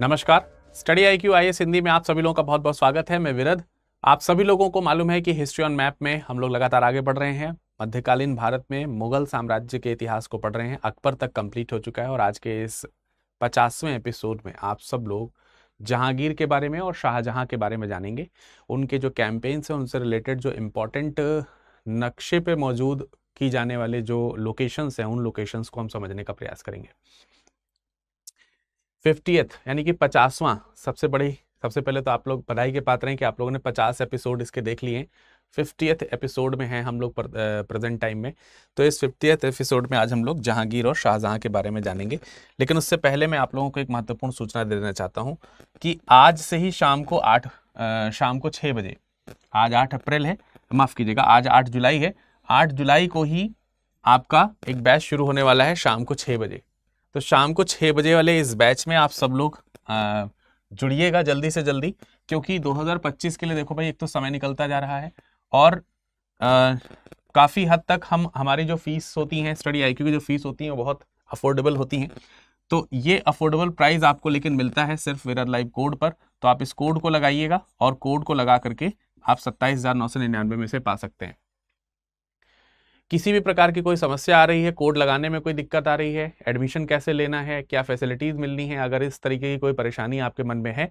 नमस्कार, study IQ IAS Hindi में आप सभी लोगों का बहुत बहुत स्वागत है। मैं विरद। आप सभी लोगों को मालूम है कि हिस्ट्री ऑन मैप में हम लोग लगातार आगे बढ़ रहे हैं। मध्यकालीन भारत में मुगल साम्राज्य के इतिहास को पढ़ रहे हैं, अकबर तक कंप्लीट हो चुका है। और आज के इस 50वें एपिसोड में आप सब लोग जहांगीर के बारे में और शाहजहां के बारे में जानेंगे। उनके जो कैंपेन्स हैं उनसे रिलेटेड जो इम्पोर्टेंट नक्शे पर मौजूद की जाने वाले जो लोकेशंस हैं उन लोकेशंस को हम समझने का प्रयास करेंगे। 50th यानी कि 50वां सबसे पहले तो आप लोग बधाई के पात्र हैं कि आप लोगों ने 50 एपिसोड इसके देख लिए। 50th एपिसोड में हैं हम लोग प्रेजेंट टाइम में। तो इस 50th एपिसोड में आज हम लोग जहांगीर और शाहजहां के बारे में जानेंगे। लेकिन उससे पहले मैं आप लोगों को एक महत्वपूर्ण सूचना देना चाहता हूँ कि आज से ही शाम को 6 बजे, आज 8 अप्रैल है, माफ़ कीजिएगा आज 8 जुलाई है, 8 जुलाई को ही आपका एक बैच शुरू होने वाला है शाम को 6 बजे। तो शाम को 6 बजे वाले इस बैच में आप सब लोग जुड़िएगा जल्दी से जल्दी, क्योंकि 2025 के लिए देखो भाई एक तो समय निकलता जा रहा है और काफ़ी हद तक हमारी जो फीस होती हैं, स्टडी IQ की जो फीस होती हैं वो बहुत अफोर्डेबल होती हैं। तो ये अफोर्डेबल प्राइस आपको लेकिन मिलता है सिर्फ विराट लाइव कोड पर। तो आप इस कोड को लगाइएगा और कोड को लगा करके आप 27,999 में से पा सकते हैं। किसी भी प्रकार की कोई समस्या आ रही है, कोड लगाने में कोई दिक्कत आ रही है, एडमिशन कैसे लेना है, क्या फैसिलिटीज़ मिलनी है, अगर इस तरीके की कोई परेशानी आपके मन में है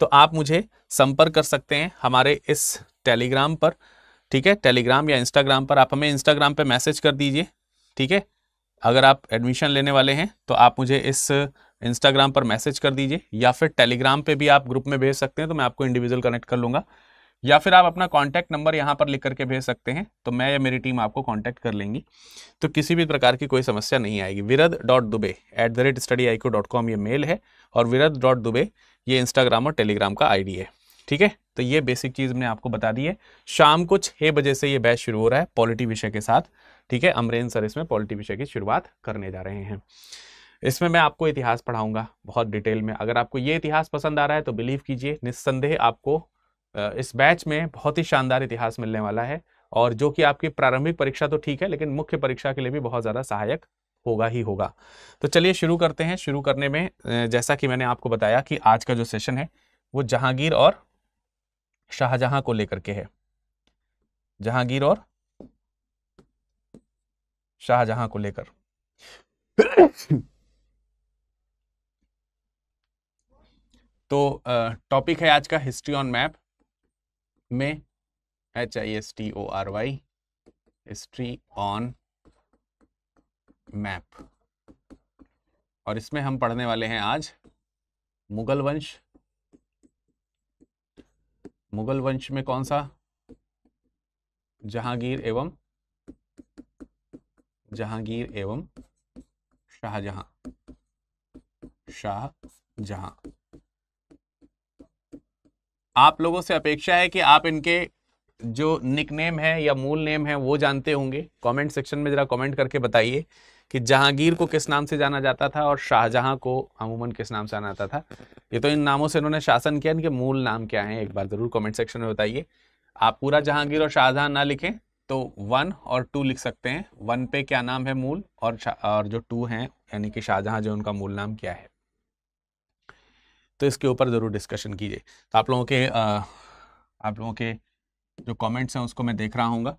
तो आप मुझे संपर्क कर सकते हैं हमारे इस टेलीग्राम पर, ठीक है, टेलीग्राम या इंस्टाग्राम पर। आप हमें इंस्टाग्राम पर मैसेज कर दीजिए, ठीक है। अगर आप एडमिशन लेने वाले हैं तो आप मुझे इस इंस्टाग्राम पर मैसेज कर दीजिए या फिर टेलीग्राम पर भी आप ग्रुप में भेज सकते हैं, तो मैं आपको इंडिविजुअल कनेक्ट कर लूँगा। या फिर आप अपना कॉन्टैक्ट नंबर यहाँ पर लिख करके भेज सकते हैं, तो मैं या मेरी टीम आपको कॉन्टैक्ट कर लेंगी। तो किसी भी प्रकार की कोई समस्या नहीं आएगी। virad.dubey@studyiq.com ये मेल है और virad.dubey ये इंस्टाग्राम और टेलीग्राम का आईडी है, ठीक है। तो ये बेसिक चीज़ मैंने आपको बता दी है। शाम को 6 बजे से ये बैच शुरू हो रहा है पॉलिटी विषय के साथ, ठीक है। अमरेन सर इसमें पॉलिटी विषय की शुरुआत करने जा रहे हैं। इसमें मैं आपको इतिहास पढ़ाऊँगा बहुत डिटेल में। अगर आपको ये इतिहास पसंद आ रहा है तो बिलीव कीजिए निस्संदेह आपको इस बैच में बहुत ही शानदार इतिहास मिलने वाला है, और जो कि आपकी प्रारंभिक परीक्षा तो ठीक है लेकिन मुख्य परीक्षा के लिए भी बहुत ज़्यादा सहायक होगा ही होगा। तो चलिए शुरू करते हैं। शुरू करने में जैसा कि मैंने आपको बताया कि आज का जो सेशन है वो जहांगीर और शाहजहां को लेकर के है। जहांगीर और शाहजहां को लेकर तो टॉपिक है आज का हिस्ट्री ऑन मैप में HISTORY, हिस्ट्री ऑन मैप। और इसमें हम पढ़ने वाले हैं आज मुगल वंश। मुगल वंश में कौन सा? जहांगीर एवं शाहजहां। आप लोगों से अपेक्षा है कि आप इनके जो निक नेम है या मूल नेम है वो जानते होंगे। कमेंट सेक्शन में जरा कमेंट करके बताइए कि जहांगीर को किस नाम से जाना जाता था और शाहजहां को अमूमन किस नाम से जाना जाता था। ये तो इन नामों से इन्होंने शासन किया, इनके मूल नाम क्या हैं एक बार ज़रूर कमेंट सेक्शन में बताइए। आप पूरा जहांगीर और शाहजहां ना लिखें तो 1 और 2 लिख सकते हैं। 1 पे क्या नाम है मूल और जो 2 हैं यानी कि शाहजहां जो उनका मूल नाम क्या है, तो इसके ऊपर ज़रूर डिस्कशन कीजिए। तो आप लोगों के जो कमेंट्स हैं उसको मैं देख रहा हूँगा।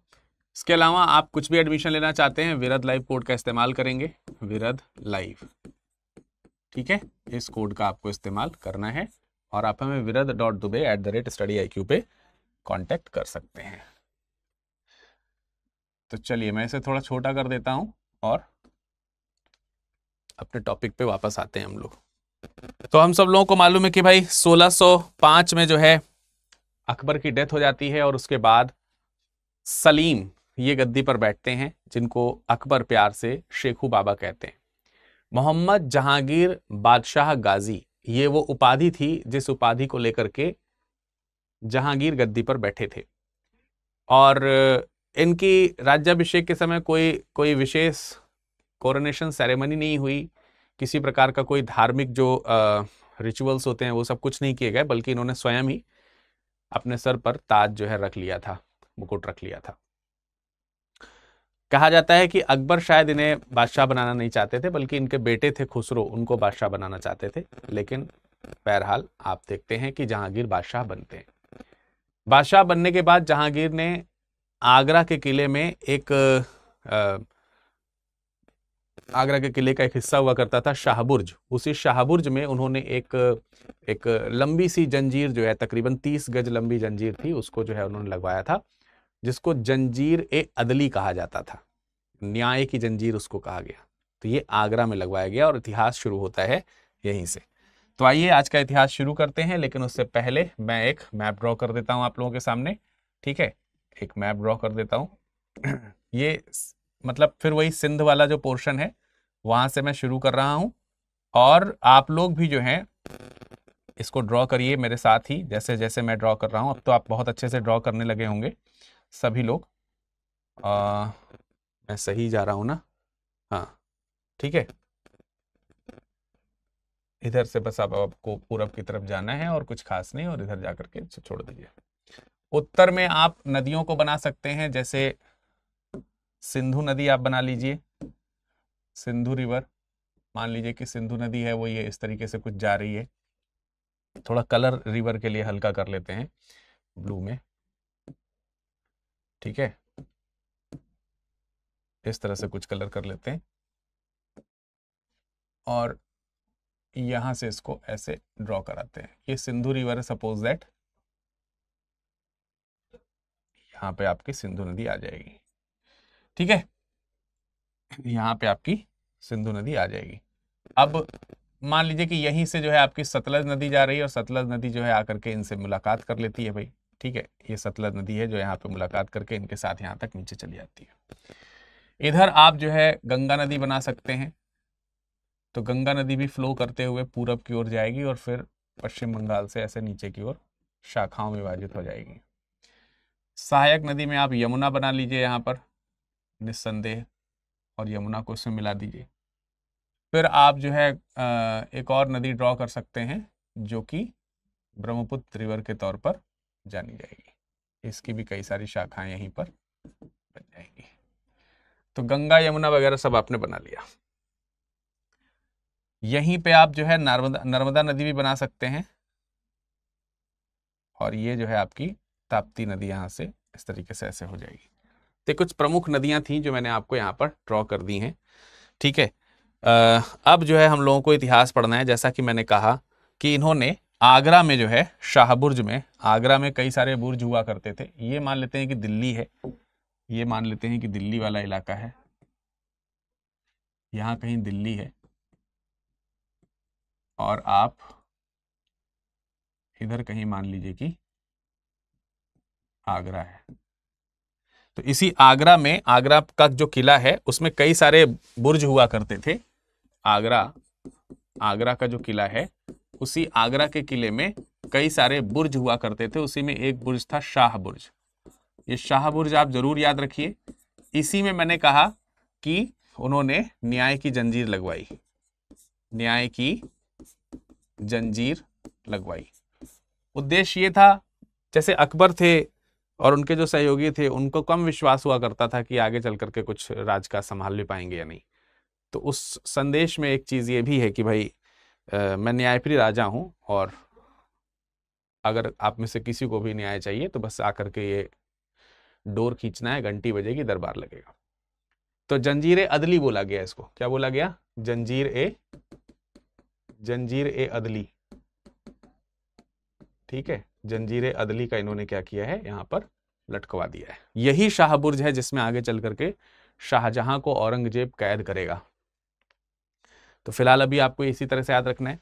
इसके अलावा आप कुछ भी एडमिशन लेना चाहते हैं विरद लाइव कोड का इस्तेमाल करेंगे, विरद लाइव, ठीक है। इस कोड का आपको इस्तेमाल करना है और आप हमें virad.dubey@studyiq पे कांटेक्ट कर सकते हैं। तो चलिए मैं इसे थोड़ा छोटा कर देता हूँ और अपने टॉपिक पे वापस आते हैं हम लोग। तो हम सब लोगों को मालूम है कि भाई 1605 में जो है अकबर की डेथ हो जाती है और उसके बाद सलीम ये गद्दी पर बैठते हैं, जिनको अकबर प्यार से शेखू बाबा कहते हैं। मोहम्मद जहांगीर बादशाह गाजी ये वो उपाधि थी जिस उपाधि को लेकर के जहांगीर गद्दी पर बैठे थे। और इनकी राज्याभिषेक के समय कोई विशेष कोरोनेशन सेरेमनी नहीं हुई, किसी प्रकार का कोई धार्मिक जो रिचुअल्स होते हैं वो सब कुछ नहीं किए गए, बल्कि इन्होंने स्वयं ही अपने सर पर ताज जो है रख लिया था, मुकुट रख लिया था। कहा जाता है कि अकबर शायद इन्हें बादशाह बनाना नहीं चाहते थे, बल्कि इनके बेटे थे खुसरो उनको बादशाह बनाना चाहते थे, लेकिन बहरहाल आप देखते हैं कि जहांगीर बादशाह बनते हैं। बादशाह बनने के बाद जहांगीर ने आगरा के किले में एक आगरा के किले का एक हिस्सा हुआ करता था शाहबुर्ज। उसी शाहबुर्ज में उन्होंने एक लंबी सी जंजीर जो है तकरीबन 30 गज लंबी जंजीर थी, उसको जो है उन्होंने लगवाया था, जिसको जंजीर ए अदली कहा जाता था, न्याय की जंजीर उसको कहा गया। तो ये आगरा में लगवाया गया और इतिहास शुरू होता है यहीं से। तो आइए आज का इतिहास शुरू करते हैं, लेकिन उससे पहले मैं एक मैप ड्रॉ कर देता हूँ आप लोगों के सामने। ठीक है, एक मैप ड्रॉ कर देता हूँ। ये मतलब फिर वही सिंध वाला जो पोर्शन है वहाँ से मैं शुरू कर रहा हूँ, और आप लोग भी जो हैं इसको ड्रॉ करिए मेरे साथ ही, जैसे जैसे मैं ड्रॉ कर रहा हूँ। अब तो आप बहुत अच्छे से ड्रॉ करने लगे होंगे सभी लोग। मैं सही जा रहा हूँ ना? हाँ ठीक है, इधर से बस अब आपको पूरब की तरफ जाना है और कुछ खास नहीं, और इधर जा करके छोड़ दीजिए। उत्तर में आप नदियों को बना सकते हैं, जैसे सिंधु नदी आप बना लीजिए, सिंधु रिवर। मान लीजिए कि सिंधु नदी है, वो ये इस तरीके से कुछ जा रही है। थोड़ा कलर रिवर के लिए हल्का कर लेते हैं ब्लू में, ठीक है, इस तरह से कुछ कलर कर लेते हैं और यहां से इसको ऐसे ड्रॉ कराते हैं। ये सिंधु रिवर है, सपोज दैट यहाँ पे आपकी सिंधु नदी आ जाएगी। ठीक है, यहाँ पे आपकी सिंधु नदी आ जाएगी। अब मान लीजिए कि यहीं से जो है आपकी सतलज नदी जा रही है, और सतलज नदी जो है आकर के इनसे मुलाकात कर लेती है भाई। ठीक है, ये सतलज नदी है जो यहाँ पे मुलाकात करके इनके साथ यहाँ तक नीचे चली जाती है। इधर आप जो है गंगा नदी बना सकते हैं, तो गंगा नदी भी फ्लो करते हुए पूरब की ओर जाएगी और फिर पश्चिम बंगाल से ऐसे नीचे की ओर शाखाओं में विभाजित हो जाएगी। सहायक नदी में आप यमुना बना लीजिए यहाँ पर निस्संदेह, और यमुना को इसमें मिला दीजिए। फिर आप जो है एक और नदी ड्रॉ कर सकते हैं जो कि ब्रह्मपुत्र रिवर के तौर पर जानी जाएगी। इसकी भी कई सारी शाखाएं यहीं पर बन जाएंगी। तो गंगा यमुना वगैरह सब आपने बना लिया। यहीं पे आप जो है नर्मदा नदी भी बना सकते हैं, और ये जो है आपकी ताप्ती नदी यहाँ से इस तरीके से ऐसे हो जाएगी। तो कुछ प्रमुख नदियां थीं जो मैंने आपको यहाँ पर ड्रॉ कर दी हैं। ठीक है, अब जो है हम लोगों को इतिहास पढ़ना है। जैसा कि मैंने कहा कि इन्होंने आगरा में जो है शाहबुर्ज में, आगरा में कई सारे बुर्ज हुआ करते थे। ये मान लेते हैं कि दिल्ली है, ये मान लेते हैं कि दिल्ली वाला इलाका है, यहाँ कहीं दिल्ली है, और आप इधर कहीं मान लीजिए कि आगरा है। तो इसी आगरा में, आगरा का जो किला है उसमें कई सारे बुर्ज हुआ करते थे। आगरा का जो किला है, उसी आगरा के किले में कई सारे बुर्ज हुआ करते थे। उसी में एक बुर्ज था शाह बुर्ज। ये शाह बुर्ज आप जरूर याद रखिए। इसी में मैंने कहा कि उन्होंने न्याय की जंजीर लगवाई, न्याय की जंजीर लगवाई। उद्देश्य ये था, जैसे अकबर थे और उनके जो सहयोगी थे उनको कम विश्वास हुआ करता था कि आगे चल करके कुछ राज का संभाल ले पाएंगे या नहीं। तो उस संदेश में एक चीज़ ये भी है कि भाई मैं न्यायप्रिय राजा हूँ, और अगर आप में से किसी को भी न्याय चाहिए तो बस आकर के ये डोर खींचना है, घंटी बजेगी, दरबार लगेगा। तो जंजीर ए अदली बोला गया इसको। क्या बोला गया? जंजीर ए अदली। ठीक है, जंजीर अदली का इन्होंने क्या किया है, यहाँ पर लटकवा दिया है। यही शाहबुर्ज है जिसमें आगे चल करके शाहजहां को औरंगजेब कैद करेगा। तो फिलहाल अभी आपको इसी तरह से याद रखना है।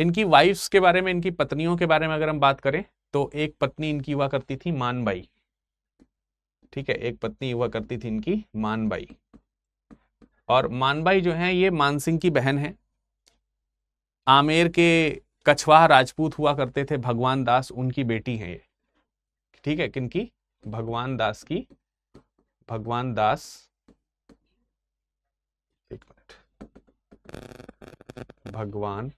इनकी वाइफ्स के बारे में, इनकी पत्नियों के बारे में अगर हम बात करें तो एक पत्नी इनकी हुआ करती थी मानबाई। ठीक है, एक पत्नी हुआ करती थी इनकी मानबाई, और मानबाई जो है ये मानसिंह की बहन है। आमेर के कछवाहा राजपूत हुआ करते थे भगवान दास, उनकी बेटी हैं ये। ठीक है, किनकी? भगवान दास की। भगवान दास, एक मिनट, भगवान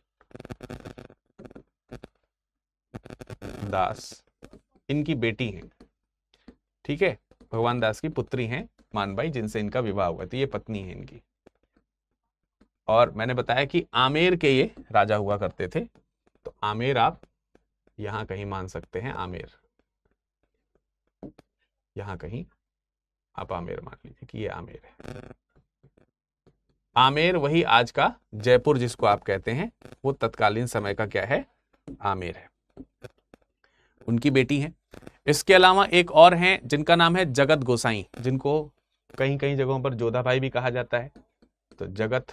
दास इनकी बेटी हैं। ठीक है, भगवान दास की पुत्री हैं मानबाई, जिनसे इनका विवाह हुआ। तो ये पत्नी है इनकी। और मैंने बताया कि आमेर के ये राजा हुआ करते थे। तो आमेर आप यहां कहीं मान सकते हैं, आमेर यहां कहीं आप आमेर मान लीजिए कि ये आमेर है। आमेर वही आज का जयपुर जिसको आप कहते हैं, वो तत्कालीन समय का क्या है, आमेर है। उनकी बेटी है। इसके अलावा एक और हैं जिनका नाम है जगत गोसाई, जिनको कहीं कहीं जगहों पर जोधा भाई भी कहा जाता है। तो जगत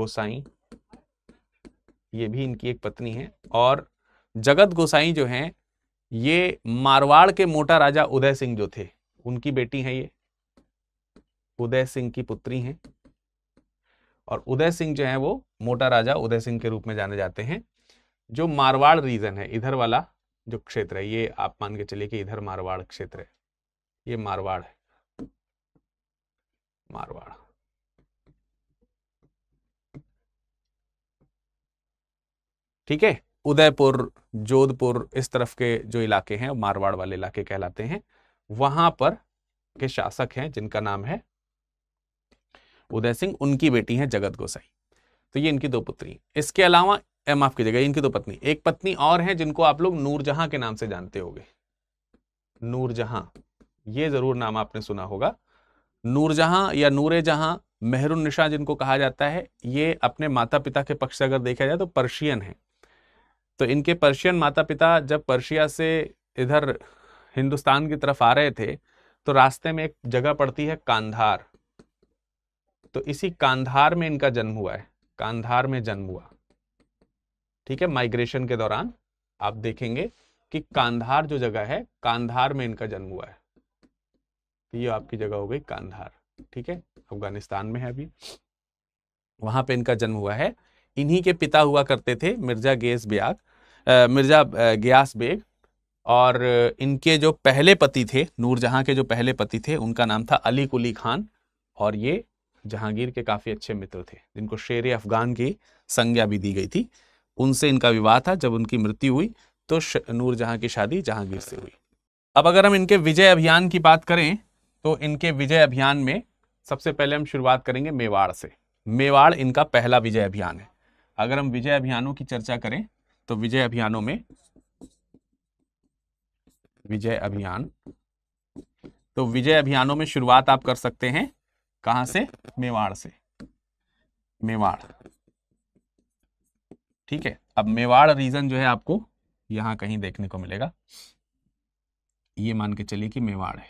गोसाई, ये भी इनकी एक पत्नी है। और जगत गोसाई जो हैं ये मारवाड़ के मोटा राजा उदय सिंह जो थे उनकी बेटी हैं, ये उदय सिंह की पुत्री हैं। और उदय सिंह जो हैं वो मोटा राजा उदय सिंह के रूप में जाने जाते हैं। जो मारवाड़ रीजन है, इधर वाला जो क्षेत्र है, ये आप मान के चलिए कि इधर मारवाड़ क्षेत्र है, ये मारवाड़ है, मारवाड़। ठीक है, उदयपुर, जोधपुर, इस तरफ के जो इलाके हैं मारवाड़ वाले इलाके कहलाते हैं। वहां पर के शासक हैं जिनका नाम है उदय सिंह, उनकी बेटी है जगत गोसाई। तो ये इनकी दो पुत्री। इसके अलावा माफ कीजिएगा, इनकी दो पत्नी, एक पत्नी और है जिनको आप लोग नूरजहां के नाम से जानते होंगे। नूरजहां, ये जरूर नाम आपने सुना होगा। नूरजहां या नूरे जहां, मेहरुन निशा जिनको कहा जाता है, ये अपने माता पिता के पक्ष से अगर देखा जाए तो पर्शियन है। तो इनके पर्शियन माता पिता जब पर्शिया से इधर हिंदुस्तान की तरफ आ रहे थे तो रास्ते में एक जगह पड़ती है कांधार, तो इसी कांधार में इनका जन्म हुआ है, कांधार में जन्म हुआ। ठीक है, माइग्रेशन के दौरान आप देखेंगे कि कांधार जो जगह है, कांधार में इनका जन्म हुआ है। तो ये आपकी जगह हो गई कांधार, ठीक है, अफगानिस्तान में है अभी, वहां पे इनका जन्म हुआ है। इन्हीं के पिता हुआ करते थे मिर्जा गयास बेग। और इनके जो पहले पति थे, नूरजहां के जो पहले पति थे, उनका नाम था अली कुली खान। और ये जहांगीर के काफी अच्छे मित्र थे, जिनको शेर अफगान की संज्ञा भी दी गई थी। उनसे इनका विवाह था। जब उनकी मृत्यु हुई तो नूरजहां की शादी जहांगीर से हुई। अब अगर हम इनके विजय अभियान की बात करें तो इनके विजय अभियान में सबसे पहले हम शुरुआत करेंगे मेवाड़ से। मेवाड़ इनका पहला विजय अभियान है। अगर हम विजय अभियानों की चर्चा करें तो विजय अभियानों में शुरुआत आप कर सकते हैं कहां से, मेवाड़ से। मेवाड़, ठीक है। अब मेवाड़ रीजन जो है आपको यहां कहीं देखने को मिलेगा। ये मान के चलिए कि मेवाड़ है,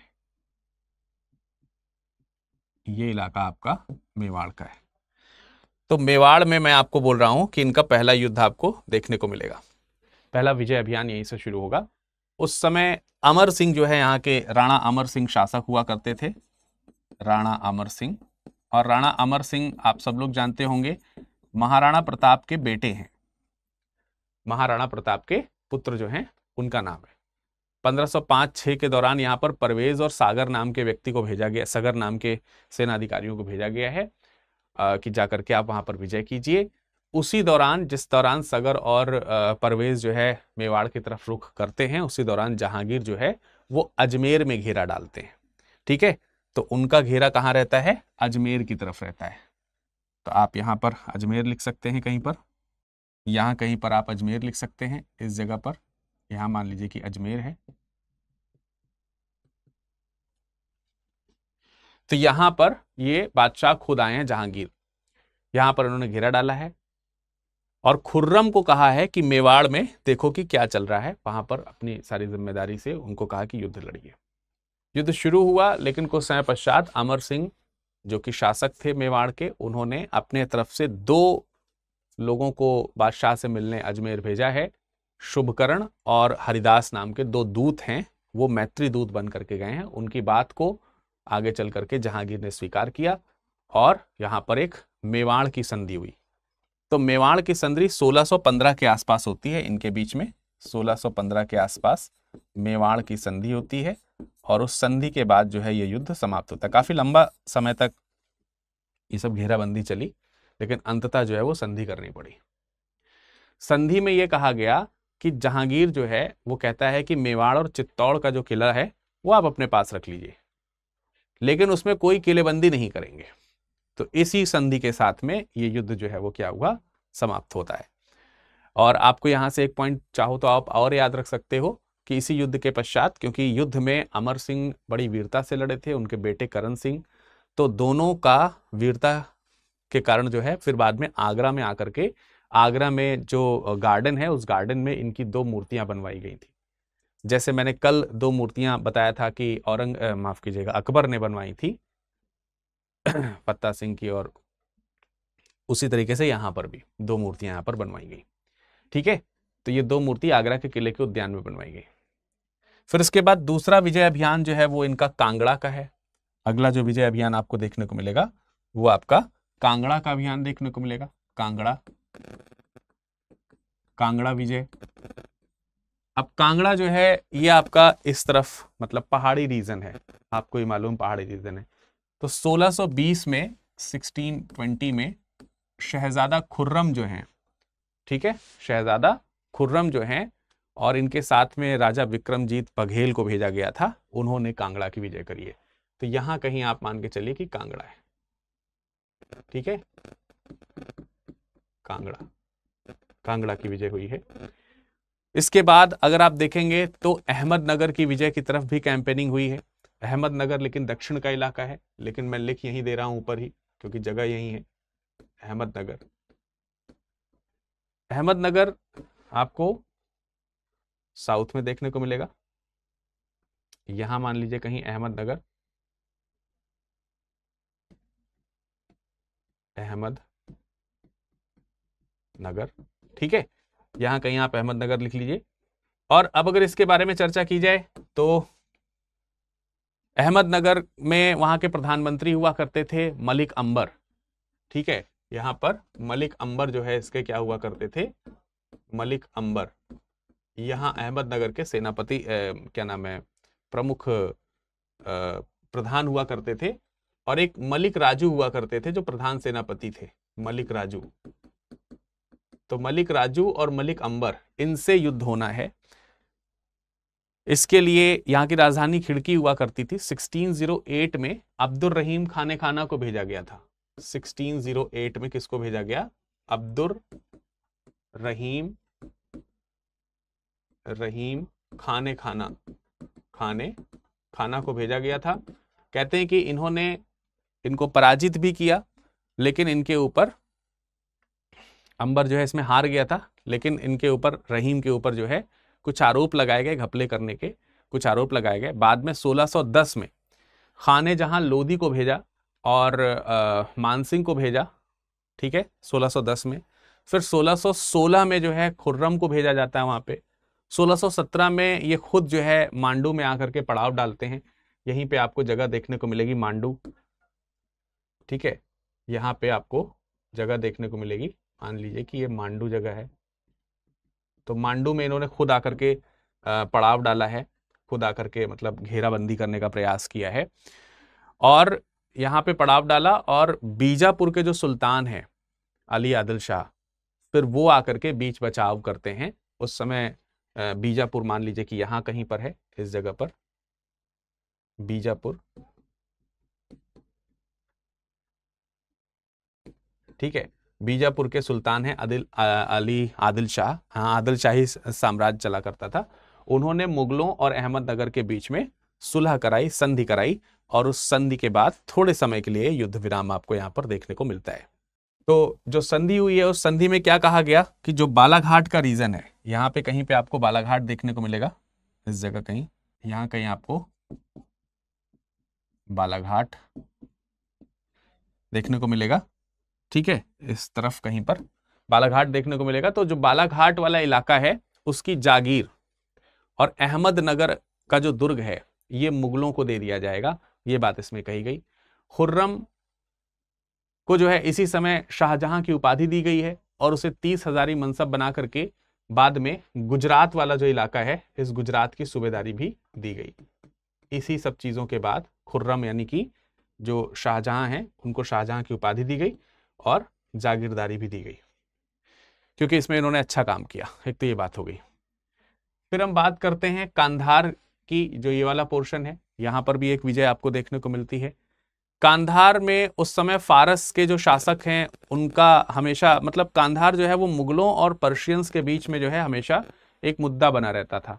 ये इलाका आपका मेवाड़ का है। तो मेवाड़ में मैं आपको बोल रहा हूं कि इनका पहला युद्ध आपको देखने को मिलेगा, पहला विजय अभियान यहीं से शुरू होगा। उस समय अमर सिंह जो है, यहाँ के राणा अमर सिंह शासक हुआ करते थे, राणा अमर सिंह। और राणा अमर सिंह आप सब लोग जानते होंगे महाराणा प्रताप के बेटे हैं। महाराणा प्रताप के पुत्र जो हैं उनका नाम है। 1505-6 के दौरान यहाँ पर परवेज और सागर नाम के व्यक्ति को भेजा गया, सागर नाम के सेनाधिकारियों को भेजा गया है कि जाकर के आप वहाँ पर विजय कीजिए। उसी दौरान, जिस दौरान सागर और परवेज जो है मेवाड़ की तरफ रुख करते हैं, उसी दौरान जहांगीर जो है वो अजमेर में घेरा डालते हैं। ठीक है, तो उनका घेरा कहाँ रहता है, अजमेर की तरफ रहता है। तो आप यहाँ पर अजमेर लिख सकते हैं, कहीं पर यहाँ कहीं पर आप अजमेर लिख सकते हैं। इस जगह पर यहाँ मान लीजिए कि अजमेर है। तो यहाँ पर ये बादशाह खुद आए हैं जहांगीर, यहाँ पर उन्होंने घेरा डाला है और खुर्रम को कहा है कि मेवाड़ में देखो कि क्या चल रहा है, वहां पर अपनी सारी जिम्मेदारी से उनको कहा कि युद्ध लड़िए। युद्ध शुरू हुआ, लेकिन कुछ समय पश्चात अमर सिंह जो कि शासक थे मेवाड़ के, उन्होंने अपने तरफ से 2 लोगों को बादशाह से मिलने अजमेर भेजा है। शुभकरण और हरिदास नाम के 2 दूत हैं, वो मैत्री दूत बन करके गए हैं। उनकी बात को आगे चल करके जहांगीर ने स्वीकार किया और यहाँ पर एक मेवाड़ की संधि हुई। तो मेवाड़ की संधि 1615 के आसपास होती है। इनके बीच में 1615 के आसपास मेवाड़ की संधि होती है और उस संधि के बाद जो है ये युद्ध समाप्त होता है। काफी लंबा समय तक ये सब घेराबंदी चली, लेकिन अंततः जो है वो संधि करनी पड़ी। संधि में ये कहा गया कि जहांगीर जो है वो कहता है कि मेवाड़ और चित्तौड़ का जो किला है वो आप अपने पास रख लीजिए, लेकिन उसमें कोई किलेबंदी नहीं करेंगे। तो इसी संधि के साथ में ये युद्ध जो है वो क्या हुआ, समाप्त होता है। और आपको यहाँ से एक पॉइंट चाहो तो आप और याद रख सकते हो कि इसी युद्ध के पश्चात, क्योंकि युद्ध में अमर सिंह बड़ी वीरता से लड़े थे, उनके बेटे करण सिंह, तो दोनों का वीरता के कारण जो है फिर बाद में आगरा में आकर के, आगरा में जो गार्डन है उस गार्डन में इनकी दो मूर्तियां बनवाई गई थी। जैसे मैंने कल दो मूर्तियां बताया था कि माफ कीजिएगा, अकबर ने बनवाई थी फत्ता सिंह की, और उसी तरीके से यहाँ पर भी दो मूर्तियां यहाँ पर बनवाई गई। ठीक है, तो ये दो मूर्ति आगरा के किले के उद्यान में बनवाई गई। फिर इसके बाद दूसरा विजय अभियान जो है वो इनका कांगड़ा का है। अगला जो विजय अभियान आपको देखने को मिलेगा वो आपका कांगड़ा का अभियान देखने को मिलेगा। कांगड़ा विजय। अब कांगड़ा जो है ये आपका इस तरफ मतलब पहाड़ी रीजन है, आपको ये मालूम पहाड़ी रीजन है। तो 1620 में 1620 में शहजादा खुर्रम जो हैं, ठीक है, शहजादा खुर्रम जो हैं और इनके साथ में राजा विक्रमजीत बघेल को भेजा गया था, उन्होंने कांगड़ा की विजय करी है। तो यहाँ कहीं आप मान के चलिए कि कांगड़ा है। ठीक है, कांगड़ा की विजय हुई है। इसके बाद अगर आप देखेंगे तो अहमदनगर की विजय की तरफ भी कैंपेनिंग हुई है। अहमदनगर लेकिन दक्षिण का इलाका है, लेकिन मैं लिख यहीं दे रहा हूं ऊपर ही, क्योंकि जगह यही है अहमदनगर। अहमदनगर आपको साउथ में देखने को मिलेगा। यहां मान लीजिए कहीं अहमदनगर, अहमदनगर, ठीक है, यहां कहीं आप अहमदनगर लिख लीजिए। और अब अगर इसके बारे में चर्चा की जाए तो अहमदनगर में वहां के प्रधानमंत्री हुआ करते थे मलिक अंबर। ठीक है, यहाँ पर मलिक अंबर जो है इसके क्या हुआ करते थे, मलिक अंबर यहाँ अहमदनगर के सेनापति क्या नाम है, प्रमुख प्रधान हुआ करते थे। और एक मलिक राजू हुआ करते थे जो प्रधान सेनापति थे, मलिक राजू। तो मलिक राजू और मलिक अंबर, इनसे युद्ध होना है। इसके लिए यहाँ की राजधानी खिड़की हुआ करती थी। 1608 में अब्दुल रहीम खाने खाना को भेजा गया था। 1608 में किसको भेजा गया, अब्दुल रहीम खाने खाना को भेजा गया था। कहते हैं कि इन्होंने इनको पराजित भी किया, लेकिन इनके ऊपर अंबर जो है इसमें हार गया था, लेकिन इनके ऊपर रहीम के ऊपर जो है कुछ आरोप लगाए गए, घपले करने के कुछ आरोप लगाए गए। बाद में 1610 में खाने जहां लोधी को भेजा और मानसिंह को भेजा। ठीक है, 1610 में। फिर 1616 में जो है खुर्रम को भेजा जाता है वहाँ पे। 1617 में ये खुद जो है मांडू में आकर के पड़ाव डालते हैं। यहीं पे आपको जगह देखने को मिलेगी मांडू। ठीक है, यहाँ पे आपको जगह देखने को मिलेगी, मान लीजिए कि ये मांडू जगह है। तो मांडू में इन्होंने खुद आकर के पड़ाव डाला है, खुद आकर के मतलब घेराबंदी करने का प्रयास किया है और यहाँ पे पड़ाव डाला। और बीजापुर के जो सुल्तान हैं अली आदिल शाह, फिर वो आकर के बीच बचाव करते हैं। उस समय बीजापुर मान लीजिए कि यहाँ कहीं पर है, इस जगह पर बीजापुर। ठीक है, बीजापुर के सुल्तान हैं अली आदिल शाह। हाँ, आदिलशाही साम्राज्य चला करता था। उन्होंने मुगलों और अहमदनगर के बीच में सुलह कराई, संधि कराई और उस संधि के बाद थोड़े समय के लिए युद्ध विराम आपको यहाँ पर देखने को मिलता है। तो जो संधि हुई है उस संधि में क्या कहा गया कि जो बालाघाट का रीजन है, यहाँ पे कहीं पे आपको बालाघाट देखने को मिलेगा। इस जगह कहीं, यहाँ कहीं आपको बालाघाट देखने को मिलेगा। ठीक है, इस तरफ कहीं पर बालाघाट देखने को मिलेगा। तो जो बालाघाट वाला इलाका है उसकी जागीर और अहमदनगर का जो दुर्ग है ये मुगलों को दे दिया जाएगा, ये बात इसमें कही गई। खुर्रम को जो है इसी समय शाहजहां की उपाधि दी गई है और उसे 30,000 मनसब बना करके बाद में गुजरात वाला जो इलाका है इस गुजरात की सूबेदारी भी दी गई। इसी सब चीज़ों के बाद खुर्रम यानी कि जो शाहजहां हैं उनको शाहजहां की उपाधि दी गई और जागीरदारी भी दी गई, क्योंकि इसमें इन्होंने अच्छा काम किया। एक तो ये बात हो गई। फिर हम बात करते हैं कांधार की, जो ये वाला पोर्शन है, यहाँ पर भी एक विजय आपको देखने को मिलती है। कांधार में उस समय फारस के जो शासक हैं उनका हमेशा मतलब कांधार जो है वो मुगलों और पर्शियंस के बीच में जो है हमेशा एक मुद्दा बना रहता था।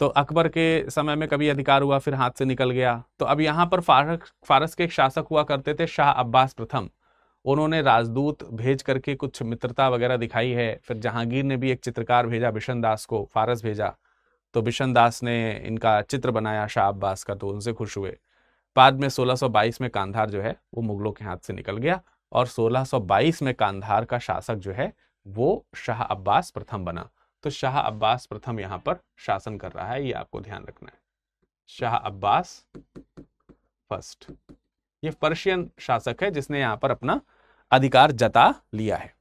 तो अकबर के समय में कभी अधिकार हुआ फिर हाथ से निकल गया। तो अब यहाँ पर फारस के एक शासक हुआ करते थे शाह अब्बास प्रथम, उन्होंने राजदूत भेज करके कुछ मित्रता वगैरह दिखाई है। फिर जहांगीर ने भी एक चित्रकार भेजा बिशन दास को, फारस भेजा तो बिशन दास ने इनका चित्र बनाया शाह अब्बास का, तो उनसे खुश हुए। बाद में 1622 में कांधार जो है वो मुगलों के हाथ से निकल गया और 1622 में कांधार का शासक जो है वो शाह अब्बास प्रथम बना। तो शाह अब्बास प्रथम यहाँ पर शासन कर रहा है, ये आपको ध्यान रखना है। शाह अब्बास फर्स्ट ये पर्शियन शासक है जिसने यहाँ पर अपना अधिकार जता लिया है।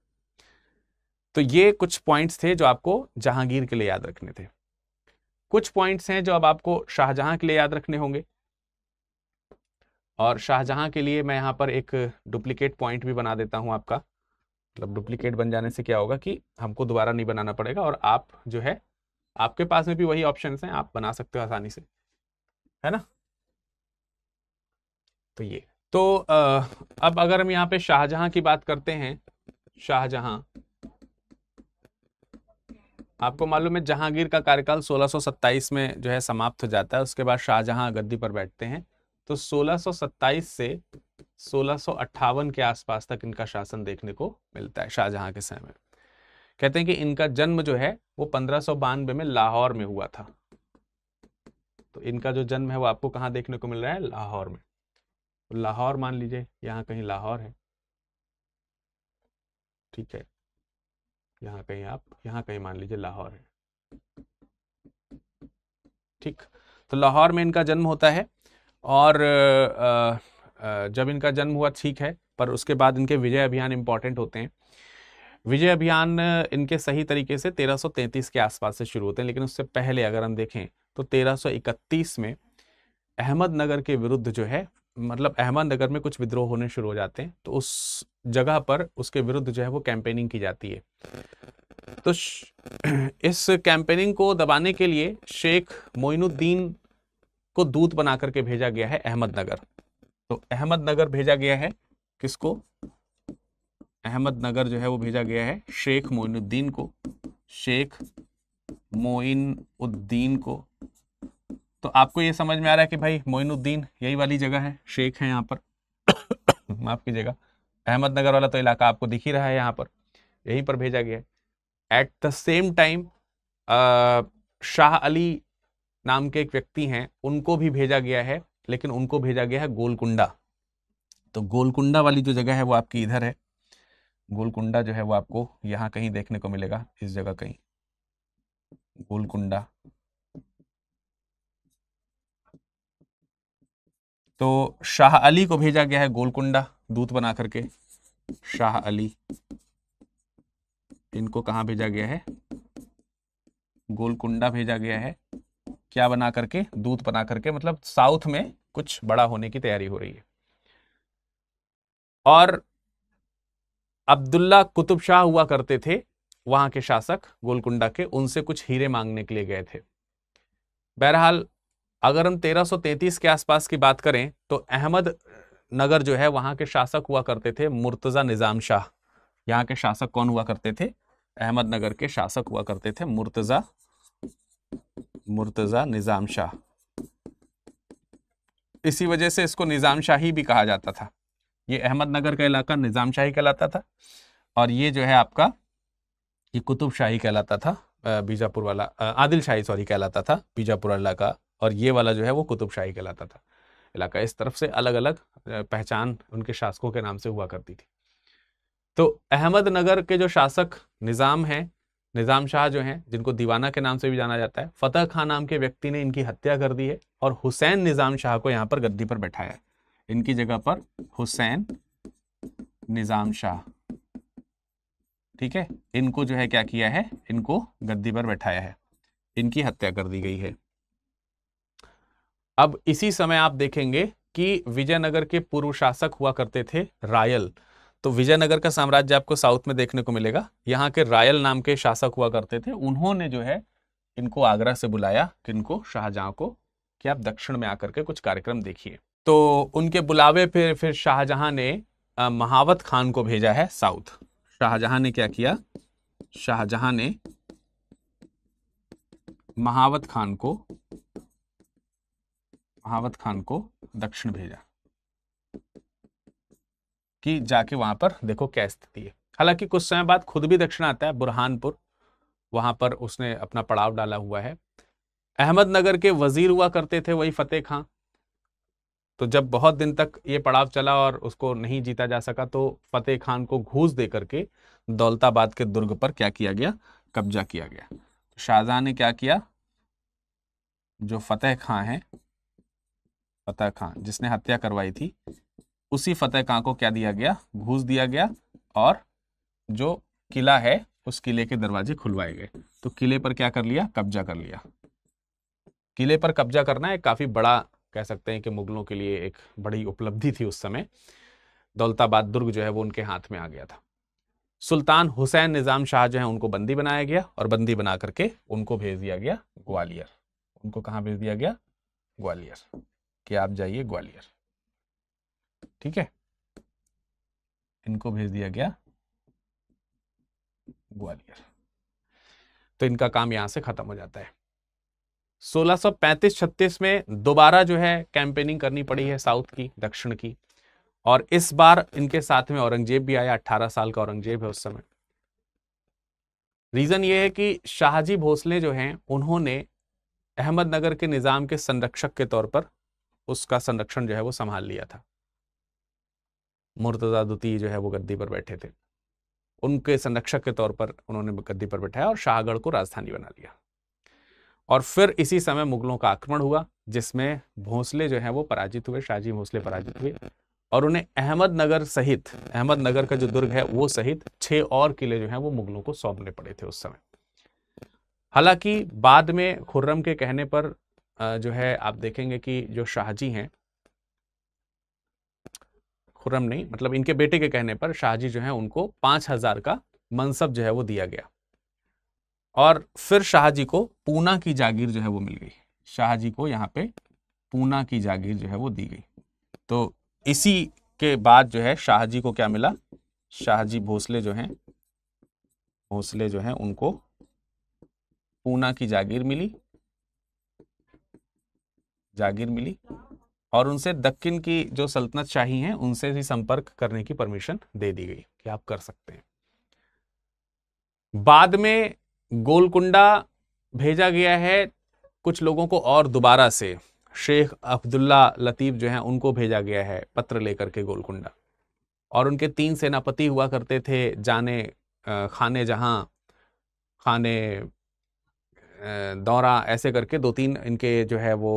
तो ये कुछ पॉइंट्स थे जो आपको जहांगीर के लिए याद रखने थे। कुछ पॉइंट्स हैं जो अब आपको शाहजहां के लिए याद रखने होंगे। और शाहजहां के लिए मैं यहाँ पर एक डुप्लीकेट पॉइंट भी बना देता हूँ आपका, मतलब डुप्लीकेट बन जाने से क्या होगा कि हमको दोबारा नहीं बनाना पड़ेगा और आप जो है आपके पास में भी वही ऑप्शंस हैं, आप बना सकते हो आसानी से, है ना। तो ये तो अब अगर हम यहाँ पे शाहजहां की बात करते हैं, शाहजहां आपको मालूम है जहांगीर का कार्यकाल 1627 में जो है समाप्त हो जाता है, उसके बाद शाहजहां गद्दी पर बैठते हैं। तो 1627 से 1658 के आसपास तक इनका शासन देखने को मिलता है शाहजहां के समय। कहते हैं कि इनका जन्म जो है वो 1592 में लाहौर में हुआ था। तो इनका जो जन्म है वो आपको कहाँ देखने को मिल रहा है, लाहौर में। लाहौर मान लीजिए यहाँ कहीं लाहौर है, ठीक है, यहाँ कहीं आप यहाँ कहीं मान लीजिए लाहौर है, ठीक। तो लाहौर में इनका जन्म होता है और जब इनका जन्म हुआ ठीक है, पर उसके बाद इनके विजय अभियान इंपॉर्टेंट होते हैं। विजय अभियान इनके सही तरीके से 1333 के आसपास से शुरू होते हैं, लेकिन उससे पहले अगर हम देखें तो 1331 में अहमदनगर के विरुद्ध जो है मतलब अहमदनगर में कुछ विद्रोह होने शुरू हो जाते हैं, तो उस जगह पर उसके विरुद्ध जो है वो कैंपेनिंग की जाती है। तो इस कैंपेनिंग को दबाने के लिए शेख मोइनुद्दीन को दूत बना करके भेजा गया है अहमदनगर। तो अहमदनगर भेजा गया है किसको, अहमदनगर जो है वो भेजा गया है शेख मोइनुद्दीन को, शेख मोइनुद्दीन को। तो आपको ये समझ में आ रहा है कि भाई मोइनुद्दीन यही वाली जगह है, शेख है यहाँ पर माफ कीजिएगा, अहमदनगर वाला तो इलाका आपको दिख ही रहा है, यहाँ पर यहीं पर भेजा गया है। At the same time Shah Ali नाम के एक व्यक्ति हैं, उनको भी भेजा गया है, लेकिन उनको भेजा गया है गोलकुंडा। तो गोलकुंडा वाली जो जगह है वो आपकी इधर है, गोलकुंडा जो है वो आपको यहाँ कहीं देखने को मिलेगा, इस जगह कहीं गोलकुंडा। तो शाह अली को भेजा गया है गोलकुंडा दूत बना करके, शाह अली इनको कहाँ भेजा गया है, गोलकुंडा भेजा गया है, क्या बना करके, दूत बना करके, मतलब साउथ में कुछ बड़ा होने की तैयारी हो रही है। और अब्दुल्ला कुतुब शाह हुआ करते थे वहां के शासक गोलकुंडा के, उनसे कुछ हीरे मांगने के लिए गए थे। बहरहाल अगर हम 1333 के आसपास की बात करें तो अहमदनगर जो है वहाँ के शासक हुआ करते थे मुर्तज़ा निज़ाम शाह। यहाँ के शासक कौन हुआ करते थे, अहमदनगर के शासक हुआ करते थे मुर्तज़ा निज़ाम शाह। इसी वजह से इसको निज़ाम शाही भी कहा जाता था। ये अहमदनगर का इलाका निज़ाम शाही कहलाता था और ये जो है आपका ये कुतुब शाही कहलाता था, बीजापुर वाला आदिल शाही सॉरी कहलाता था बीजापुर इलाका, और ये वाला जो है वो कुतुबशाही कहलाता था इलाका। इस तरफ से अलग अलग पहचान उनके शासकों के नाम से हुआ करती थी। तो अहमदनगर के जो शासक निज़ाम हैं, निज़ाम शाह जो हैं, जिनको दीवाना के नाम से भी जाना जाता है, फतेह खान नाम के व्यक्ति ने इनकी हत्या कर दी है और हुसैन निज़ाम शाह को यहाँ पर गद्दी पर बैठाया, इनकी जगह पर हुसैन निज़ाम शाह, ठीक है, इनको जो है क्या किया है, इनको गद्दी पर बैठाया है, इनकी हत्या कर दी गई है। अब इसी समय आप देखेंगे कि विजयनगर के पूर्व शासक हुआ करते थे रायल। तो विजयनगर का साम्राज्य आपको साउथ में देखने को मिलेगा, यहाँ के रायल नाम के शासक हुआ करते थे, उन्होंने जो है इनको आगरा से बुलाया, किनको, शाहजहां को, कि आप दक्षिण में आकर के कुछ कार्यक्रम देखिए। तो उनके बुलावे पे फिर शाहजहां ने महावत खान को भेजा है साउथ। शाहजहां ने क्या किया, शाहजहां ने महावत खान को दक्षिण भेजा कि जाके वहां पर देखो क्या स्थिति है। हालांकि कुछ समय बाद खुद भी दक्षिण आता है, बुरहानपुर, वहां पर उसने अपना पड़ाव डाला हुआ है। अहमदनगर के वजीर हुआ करते थे वही फतेह खां, तो जब बहुत दिन तक ये पड़ाव चला और उसको नहीं जीता जा सका तो फतेह खान को घूस दे करके दौलताबाद के दुर्ग पर क्या किया गया, कब्जा किया गया। शाहजहां ने क्या किया, जो फतेह खां है, फतेह खां जिसने हत्या करवाई थी, उसी फतेह खां को क्या दिया गया, घूस दिया गया और जो किला है उस किले के दरवाजे खुलवाए गए। तो किले पर क्या कर लिया, कब्जा कर लिया। किले पर कब्जा करना एक काफी बड़ा, कह सकते हैं कि मुगलों के लिए एक बड़ी उपलब्धि थी उस समय। दौलताबाद दुर्ग जो है वो उनके हाथ में आ गया था। सुल्तान हुसैन निजाम शाह जो है उनको बंदी बनाया गया और बंदी बना करके उनको भेज दिया गया ग्वालियर। उनको कहाँ भेज दिया गया, ग्वालियर, कि आप जाइए ग्वालियर। ठीक है, इनको भेज दिया गया ग्वालियर। तो इनका काम यहां से खत्म हो जाता है। 1635-36 में दोबारा जो है कैंपेनिंग करनी पड़ी है साउथ की, दक्षिण की, और इस बार इनके साथ में औरंगजेब भी आया। 18 साल का औरंगजेब है उस समय। रीजन ये है कि शाहजी भोसले जो हैं उन्होंने अहमदनगर के निजाम के संरक्षक के तौर पर उसका संरक्षण जो है वो संभाल लिया था। मुर्तजा द्वितीय जो है वो गद्दी पर बैठे थे, उनके संरक्षक के तौर पर उन्होंने गद्दी पर बैठाया और शाहगढ़ को राजधानी बना लिया। और फिर इसी समय मुगलों का आक्रमण हुआ जिसमें भोसले जो है वो पराजित हुए, शाहजी भोसले पराजित हुए और उन्हें अहमदनगर सहित, अहमदनगर का जो दुर्ग है वो सहित 6 और किले जो हैं वो मुगलों को सौंपने पड़े थे उस समय। हालांकि बाद में खुर्रम के कहने पर जो है आप देखेंगे कि जो शाहजी हैं, खुर्रम नहीं मतलब इनके बेटे के कहने पर शाहजी जो है उनको 5000 का मनसब जो है वो दिया गया और फिर शाहजी को पूना की जागीर जो है वो मिल गई। शाहजी को यहाँ पे पूना की जागीर जो है वो दी गई। तो इसी के बाद जो है शाहजी को क्या मिला, शाहजी भोसले जो हैं, भोसले जो हैं उनको पूना की जागीर मिली, जागीर मिली और उनसे दक्कन की जो सल्तनत शाही हैं उनसे भी संपर्क करने की परमिशन दे दी गई कि आप कर सकते हैं। बाद में गोलकुंडा भेजा गया है कुछ लोगों को और दोबारा से शेख अब्दुल्ला लतीफ जो हैं उनको भेजा गया है पत्र लेकर के गोलकुंडा। और उनके 3 सेनापति हुआ करते थे, जाने खाने जहां, खाने दौरा, ऐसे करके 2-3 इनके जो है वो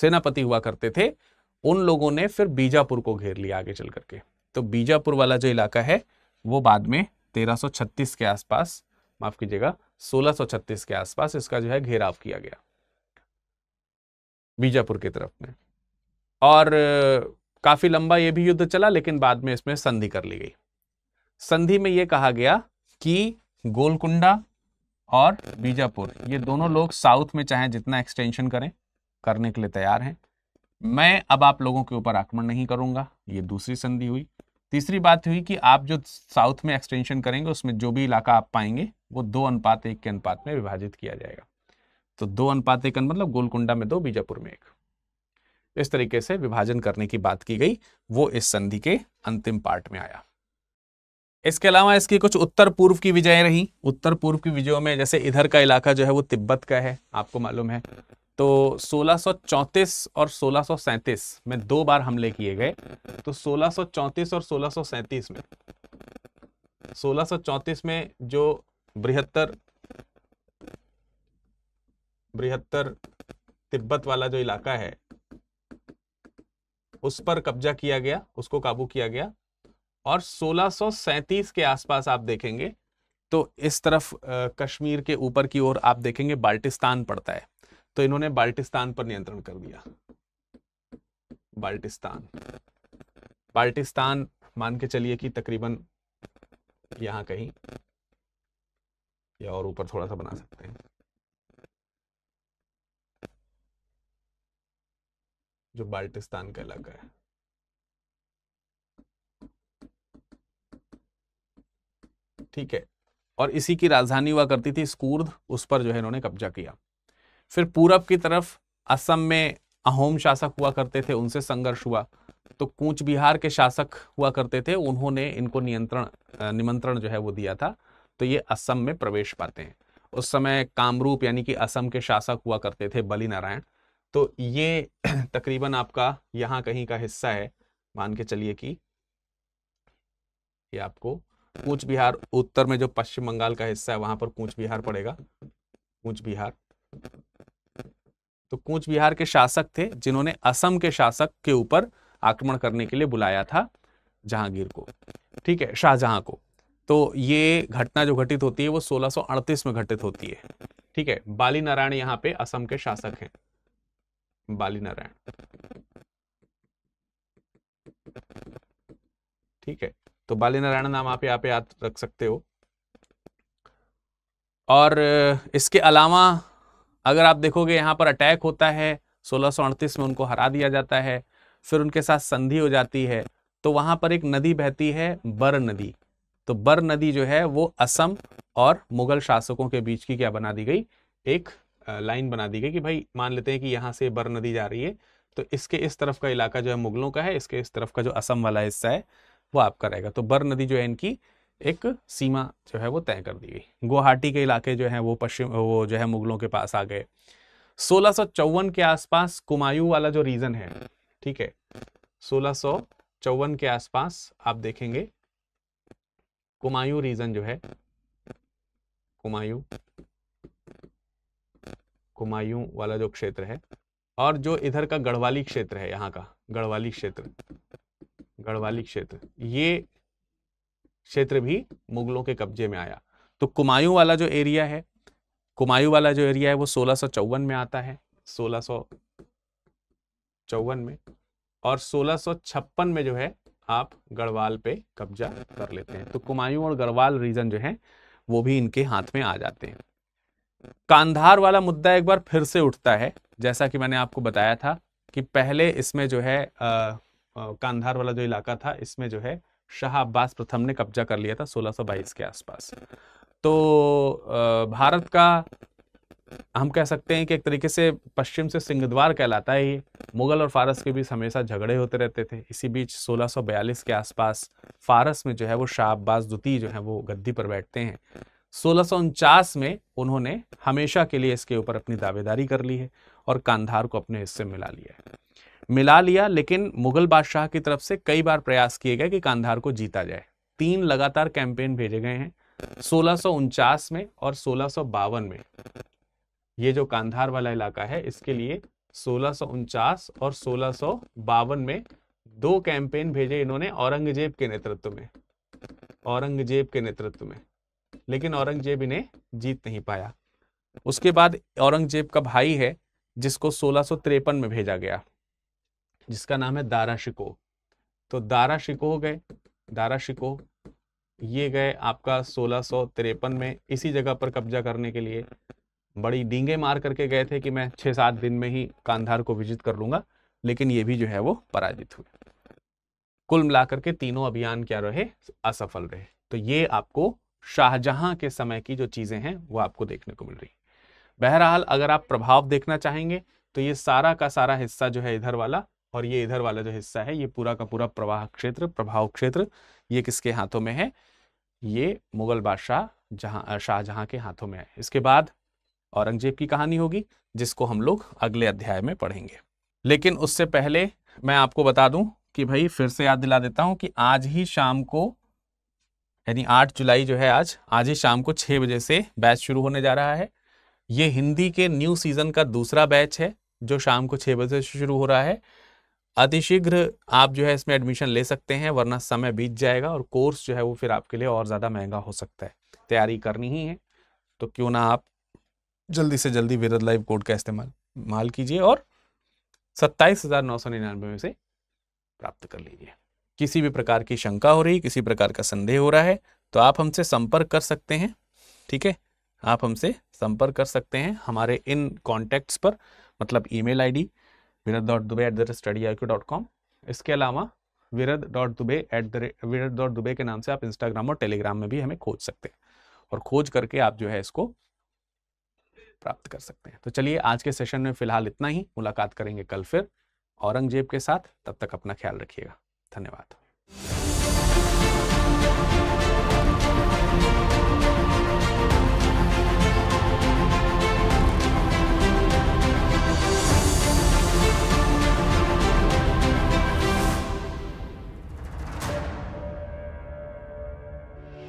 सेनापति हुआ करते थे। उन लोगों ने फिर बीजापुर को घेर लिया आगे चल करके। तो बीजापुर वाला जो इलाका है वो बाद में 1336 के आसपास, माफ कीजिएगा 1636 के आसपास इसका जो है घेराव किया गया बीजापुर की तरफ में। और काफी लंबा ये भी युद्ध चला लेकिन बाद में इसमें संधि कर ली गई। संधि में ये कहा गया कि गोलकुंडा और बीजापुर ये दोनों लोग साउथ में चाहे जितना एक्सटेंशन करें, करने के लिए तैयार हैं, मैं अब आप लोगों के ऊपर आक्रमण नहीं करूंगा। ये दूसरी संधि हुई। तीसरी बात हुई कि आप जो साउथ में एक्सटेंशन करेंगे उसमें जो भी इलाका आप पाएंगे वो 2:1 के अनुपात में विभाजित किया जाएगा। तो 2:1 मतलब गोलकुंडा में 2, बीजापुर में 1, इस तरीके से विभाजन करने की बात की गई। वो इस संधि के अंतिम पार्ट में आया। इसके अलावा इसकी कुछ उत्तर पूर्व की विजय रही। उत्तर पूर्व की विजयों में जैसे इधर का इलाका जो है वो तिब्बत का है, आपको मालूम है। तो 1634 और 1637 में 2 बार हमले किए गए। तो 1634 और 1637 में, 1634 में जो बृहत्तर तिब्बत वाला जो इलाका है उस पर कब्जा किया गया, उसको काबू किया गया। और 1637 के आसपास आप देखेंगे तो इस तरफ कश्मीर के ऊपर की ओर आप देखेंगे बाल्टिस्तान पड़ता है, तो इन्होंने बाल्टिस्तान पर नियंत्रण कर दिया। बाल्टिस्तान मान के चलिए कि तकरीबन यहां कहीं या और ऊपर थोड़ा सा बना सकते हैं, जो बाल्टिस्तान का इलाका है। ठीक है, और इसी की राजधानी हुआ करती थी स्कूर्द, उस पर जो है इन्होंने कब्जा किया। फिर पूरब की तरफ असम में अहोम शासक हुआ करते थे, उनसे संघर्ष हुआ। तो कूच बिहार के शासक हुआ करते थे, उन्होंने इनको निमंत्रण जो है वो दिया था, तो ये असम में प्रवेश पाते हैं। उस समय कामरूप यानी कि असम के शासक हुआ करते थे बली नारायण। तो ये तकरीबन आपका यहाँ कहीं का हिस्सा है, मान के चलिए कि ये आपको कूच बिहार, उत्तर में जो पश्चिम बंगाल का हिस्सा है वहां पर कूच बिहार पड़ेगा, कूच बिहार। तो कूच बिहार के शासक थे जिन्होंने असम के शासक के ऊपर आक्रमण करने के लिए बुलाया था जहांगीर को, ठीक है, शाहजहां को। तो ये घटना जो घटित होती है वो 1638 में घटित होती है। ठीक है, बाली नारायण यहाँ पे असम के शासक हैं, बाली नारायण। ठीक है, तो बाली नारायण नाम आप यहाँ पे याद रख सकते हो। और इसके अलावा अगर आप देखोगे यहाँ पर अटैक होता है 1638 में, उनको हरा दिया जाता है। फिर उनके साथ संधि हो जाती है, तो वहां पर एक नदी बहती है, बर नदी। तो बर नदी जो है वो असम और मुगल शासकों के बीच की क्या बना दी गई, एक लाइन बना दी गई कि भाई मान लेते हैं कि यहाँ से बर नदी जा रही है, तो इसके इस तरफ का इलाका जो है मुगलों का है, इसके इस तरफ का जो असम वाला हिस्सा है वो आपका रहेगा। तो बर नदी जो है इनकी एक सीमा जो है वो तय कर दी गई। गुवाहाटी के इलाके जो है वो पश्चिम, वो जो है मुगलों के पास आ गए। 1654 के आसपास कुमायूं वाला जो रीजन है, ठीक है, 1654 के आसपास आप देखेंगे कुमायूं रीजन जो है, कुमायूं वाला जो क्षेत्र है, और जो इधर का गढ़वाली क्षेत्र है, यहाँ का गढ़वाली क्षेत्र, ये क्षेत्र भी मुगलों के कब्जे में आया। तो कुमायूं वाला जो एरिया है वो 1654 में आता है, 1654 में, और 1656 में जो है आप गढ़वाल पे कब्जा कर लेते हैं। तो कुमायूं और गढ़वाल रीजन जो है वो भी इनके हाथ में आ जाते हैं। कांधार वाला मुद्दा एक बार फिर से उठता है, जैसा कि मैंने आपको बताया था कि पहले इसमें जो है कांधार वाला जो इलाका था इसमें जो है शाह अब्बास प्रथम ने कब्जा कर लिया था 1622 के आसपास। तो भारत का हम कह सकते हैं कि एक तरीके से पश्चिम से सिंहद्वार कहलाता है ये। मुगल और फारस के बीच हमेशा झगड़े होते रहते थे। इसी बीच 1642 के आसपास फारस में जो है वो शाह अब्बास द्वितीय जो है वो गद्दी पर बैठते हैं। 1649 में उन्होंने हमेशा के लिए इसके ऊपर अपनी दावेदारी कर ली है और कांधार को अपने हिस्से मिला लिया। लेकिन मुगल बादशाह की तरफ से कई बार प्रयास किए गए कि कांधार को जीता जाए। 3 लगातार कैंपेन भेजे गए हैं 1649 में और 1652 में। ये जो कांधार वाला इलाका है इसके लिए 1649 और 1652 में 2 कैंपेन भेजे इन्होंने औरंगजेब के नेतृत्व में, लेकिन औरंगजेब इन्हें जीत नहीं पाया। उसके बाद औरंगजेब का भाई है जिसको 1653 में भेजा गया, जिसका नाम है दारा शिकोह। तो दारा शिकोह ये गए आपका 1653 में इसी जगह पर कब्जा करने के लिए। बड़ी डींगे मार करके गए थे कि मैं 6-7 दिन में ही कांधार को विजित कर लूंगा, लेकिन ये भी जो है वो पराजित हुए। कुल मिलाकर के तीनों अभियान क्या रहे, असफल रहे। तो ये आपको शाहजहां के समय की जो चीजें हैं वो आपको देखने को मिल रही। बहरहाल अगर आप प्रभाव देखना चाहेंगे तो ये सारा का सारा हिस्सा जो है इधर वाला और ये इधर वाला जो हिस्सा है ये पूरा का पूरा प्रभाव क्षेत्र ये किसके हाथों में है, ये मुगल बादशाह शाहजहां के हाथों में है। इसके बाद औरंगजेब की कहानी होगी जिसको हम लोग अगले अध्याय में पढ़ेंगे। लेकिन उससे पहले मैं आपको बता दूं कि भाई फिर से याद दिला देता हूं कि आज ही शाम को यानी 8 जुलाई जो है आज ही शाम को 6 बजे से बैच शुरू होने जा रहा है। ये हिंदी के न्यू सीजन का दूसरा बैच है जो शाम को 6 बजे से शुरू हो रहा है। अतिशीघ्र आप जो है इसमें एडमिशन ले सकते हैं, वरना समय बीत जाएगा और कोर्स जो है वो फिर आपके लिए और ज़्यादा महंगा हो सकता है। तैयारी करनी ही है तो क्यों ना आप जल्दी से जल्दी विरद लाइव कोड का इस्तेमाल कीजिए और 27,999 में से प्राप्त कर लीजिए। किसी भी प्रकार की शंका हो रही, किसी प्रकार का संदेह हो रहा है तो आप हमसे संपर्क कर सकते हैं। ठीक है, आप हमसे संपर्क कर सकते हैं हमारे इन कॉन्टैक्ट्स पर, मतलब ईमेल आईडी virad.dubey@studyiq.com। इसके अलावा virad.dubey के नाम से आप इंस्टाग्राम और टेलीग्राम में भी हमें खोज सकते हैं और खोज करके आप जो है इसको प्राप्त कर सकते हैं। तो चलिए आज के सेशन में फिलहाल इतना ही, मुलाकात करेंगे कल फिर औरंगजेब के साथ। तब तक अपना ख्याल रखिएगा, धन्यवाद।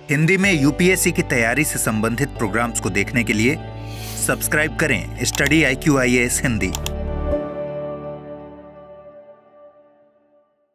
हिंदी में यूपीएससी की तैयारी से संबंधित प्रोग्राम्स को देखने के लिए सब्सक्राइब करें स्टडी IQ IAS हिंदी।